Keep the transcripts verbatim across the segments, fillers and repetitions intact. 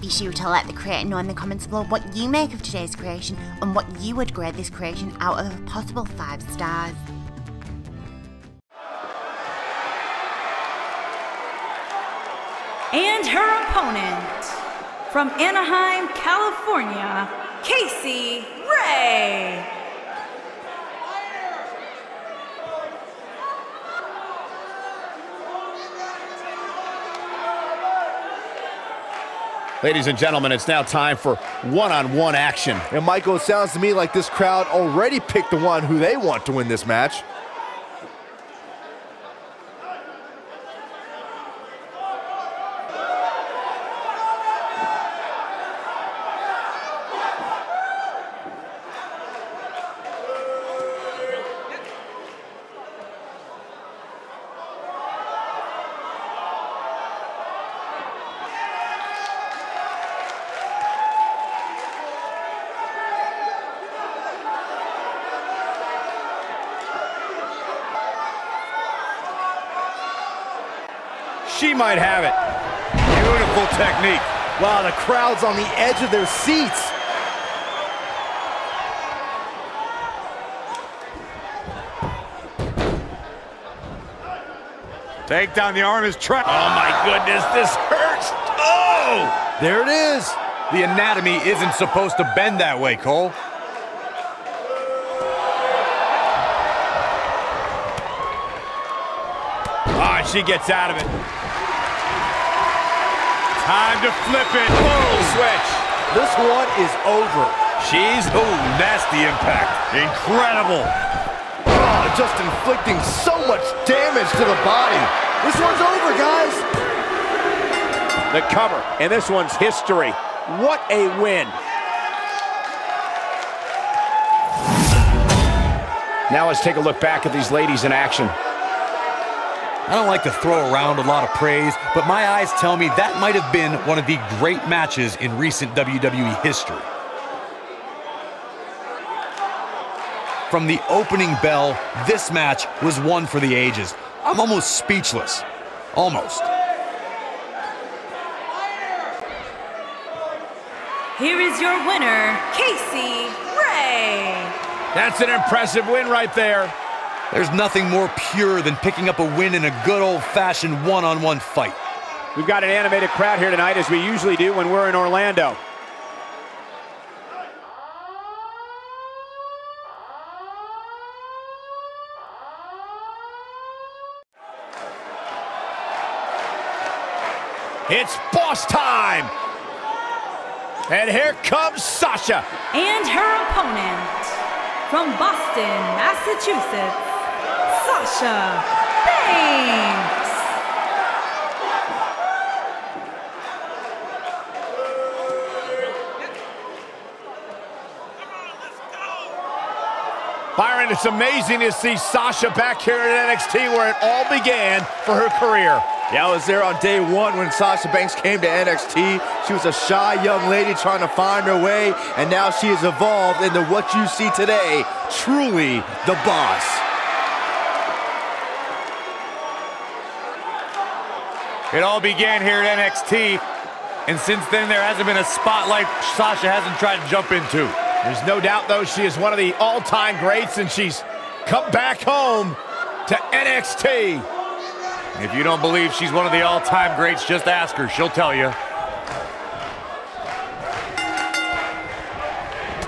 Be sure to let the creator know in the comments below what you make of today's creation and what you would grade this creation out of a possible five stars. And her opponent, from Anaheim, California, Casey Ray. Ladies and gentlemen, it's now time for one-on-one action. And Michael, it sounds to me like this crowd already picked the one who they want to win this match. She might have it. Beautiful technique. Wow, the crowd's on the edge of their seats. Take down the arm is trapped. Oh my goodness, this hurts. Oh! There it is. The anatomy isn't supposed to bend that way, Cole. Ah, oh, she gets out of it. Time to flip it. Boom, switch. This one is over. She's, ooh, nasty impact. Incredible. Oh, just inflicting so much damage to the body. This one's over, guys. The cover, and this one's history. What a win. Now let's take a look back at these ladies in action. I don't like to throw around a lot of praise, but my eyes tell me that might have been one of the great matches in recent W W E history. From the opening bell, this match was one for the ages. I'm almost speechless. Almost. Here is your winner, Casey Ray. That's an impressive win right there. There's nothing more pure than picking up a win in a good old-fashioned one-on-one fight. We've got an animated crowd here tonight, as we usually do when we're in Orlando. It's boss time! And here comes Sasha. And her opponent, from Boston, Massachusetts, Sasha Banks. Byron, it's amazing to see Sasha back here at N X T, where it all began for her career. Yeah, I was there on day one when Sasha Banks came to N X T. She was a shy young lady trying to find her way, and now she has evolved into what you see today, truly the boss. It all began here at N X T, and since then there hasn't been a spotlight Sasha hasn't tried to jump into. There's no doubt, though, she is one of the all-time greats, and she's come back home to N X T. If you don't believe she's one of the all-time greats, just ask her. She'll tell you.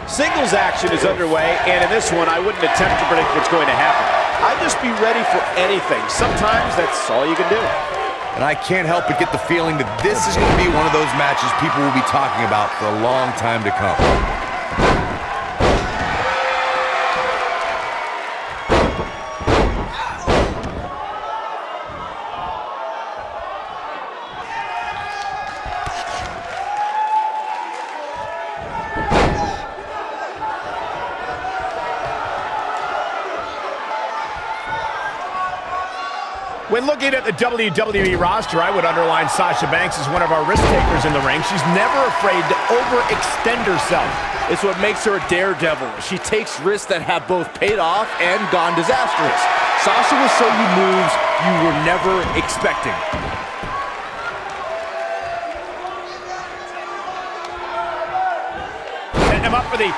Singles action is underway, and in this one, I wouldn't attempt to predict what's going to happen. I'd just be ready for anything. Sometimes that's all you can do. And I can't help but get the feeling that this is going to be one of those matches people will be talking about for a long time to come. When looking at the W W E roster, I would underline Sasha Banks as one of our risk takers in the ring. She's never afraid to overextend herself. It's what makes her a daredevil. She takes risks that have both paid off and gone disastrous. Sasha will show you moves you were never expecting. Setting him up for the...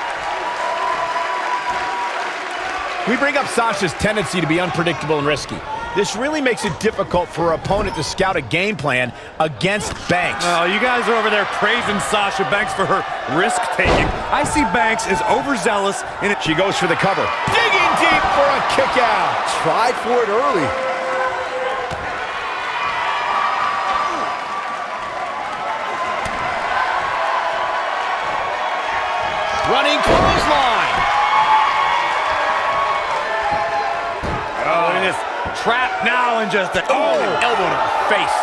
We bring up Sasha's tendency to be unpredictable and risky. This really makes it difficult for her opponent to scout a game plan against Banks. Oh, you guys are over there praising Sasha Banks for her risk-taking. I see Banks as overzealous, and she goes for the cover. Digging deep for a kick out. Tried for it early. Running clothesline. Oh, look at this. Trapped now and just an oh, elbow to the face.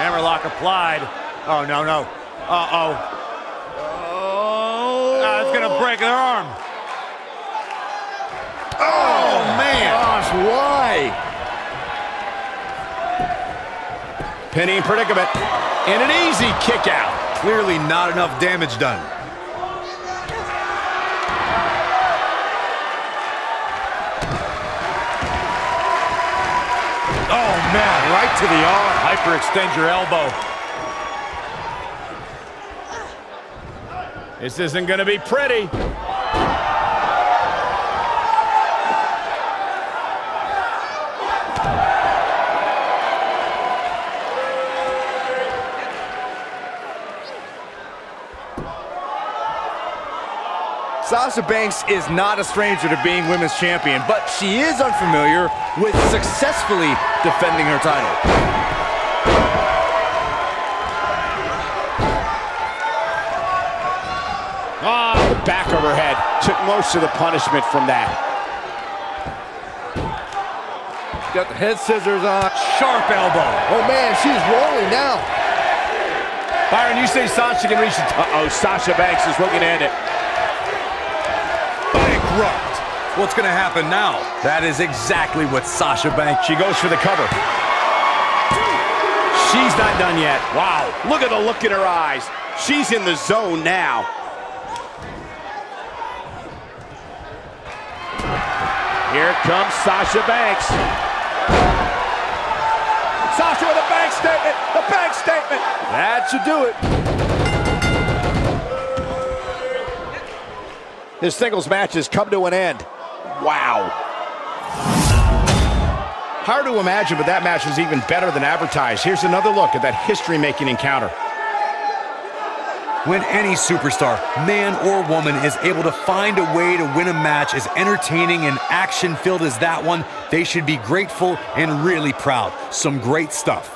Hammerlock applied. Oh, no, no. Uh-oh. Oh. Uh, it's going to break their arm. Oh, oh man. Gosh, why? Pinning predicament. And an easy kick out. Clearly not enough damage done. Oh, man, right to the arm. Hyperextend your elbow. This isn't going to be pretty. Sasha Banks is not a stranger to being women's champion, but she is unfamiliar with successfully defending her title. Ah, oh, the back of her head. Took most of the punishment from that. Got the head scissors on. Sharp elbow. Oh, man, she's rolling now. Byron, you say Sasha can reach it. Uh-oh, Sasha Banks is looking at it. What's going to happen now? That is exactly what Sasha Banks... She goes for the cover. She's not done yet. Wow. Look at the look in her eyes. She's in the zone now. Here comes Sasha Banks. Sasha with a bank statement. The bank statement. That should do it. This singles match has come to an end. Wow. Hard to imagine, but that match was even better than advertised. Here's another look at that history-making encounter. When any superstar, man or woman, is able to find a way to win a match as entertaining and action-filled as that one, they should be grateful and really proud. Some great stuff.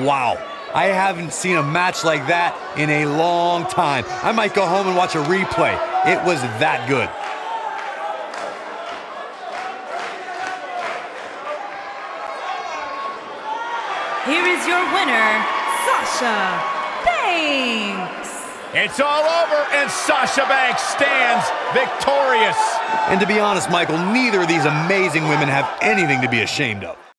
Wow, I haven't seen a match like that in a long time. I might go home and watch a replay. It was that good. Here is your winner, Sasha Banks. It's all over, and Sasha Banks stands victorious. And to be honest, Michael, neither of these amazing women have anything to be ashamed of.